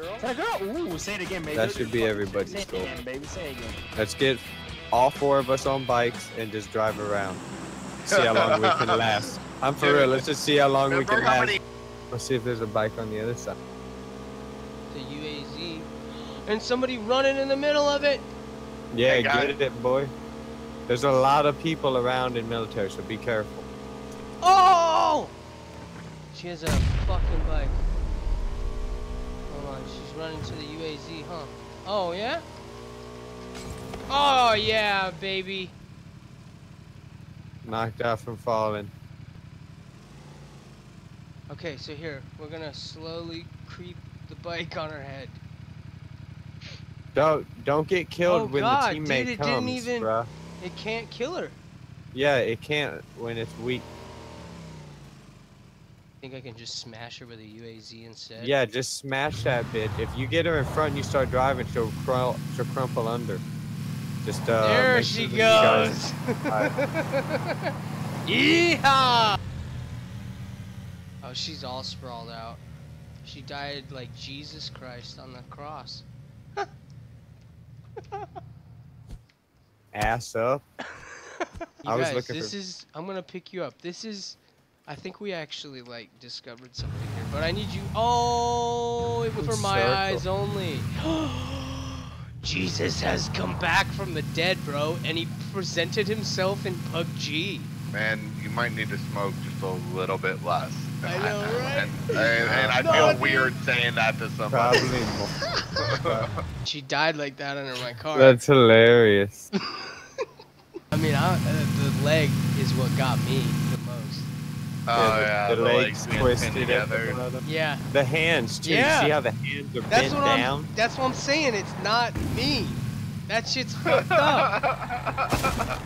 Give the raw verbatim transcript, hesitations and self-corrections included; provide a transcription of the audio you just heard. girl. That girl. Ooh, say it again, baby. That should be everybody's say goal. Say it again, baby. Say it again. Let's get all four of us on bikes and just drive around. See how long we can last. I'm for Dude, real. Let's just see how long we can last. Let's see if there's a bike on the other side. The U A Z. And somebody running in the middle of it. Yeah, get it. it, boy. There's a lot of people around in military, so be careful. Oh! She has a fucking bike. Hold on, she's running to the U A Z, huh? Oh, yeah? Oh, yeah, baby. Knocked out from falling. Okay, so here, we're gonna slowly creep the bike on her head. Don't, don't get killed oh, when God, the teammate dude, it comes, didn't even, bruh. It can't kill her. Yeah, it can't when it's weak. I think I can just smash her with a U A Z instead. Yeah, just smash that bitch. If you get her in front and you start driving, she'll, crawl, she'll crumple under. Just, uh... There she sure goes! Right. Yeehaw! Oh, she's all sprawled out. She died like Jesus Christ on the cross. Ass up. I was guys, looking this for... is... I'm gonna pick you up. This is... I think we actually, like, discovered something here, but I need you... Oh, it was for my circle. eyes only. Jesus has come back from the dead, bro, and he presented himself in P U B G. Man, you might need to smoke just a little bit less. I know, right? And, and, and I feel no, weird dude. saying that to somebody. Probably. She died like that under my car. That's hilarious. I mean, I, uh, the leg is what got me. Oh, yeah, the, the, the legs, legs twisted together. together. Yeah. The hands, too. Yeah. See how the hands are that's bent what down? I'm, that's what I'm saying. It's not me. That shit's fucked up.